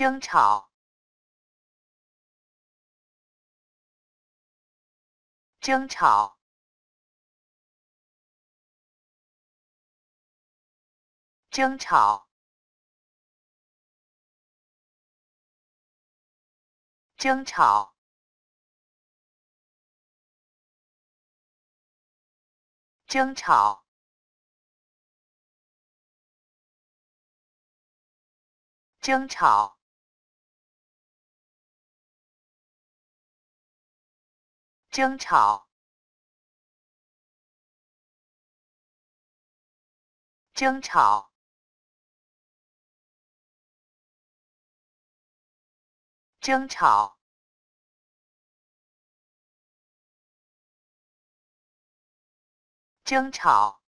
争吵，争吵，争吵，争吵，争吵。 争吵，争吵，争吵，争吵，争吵。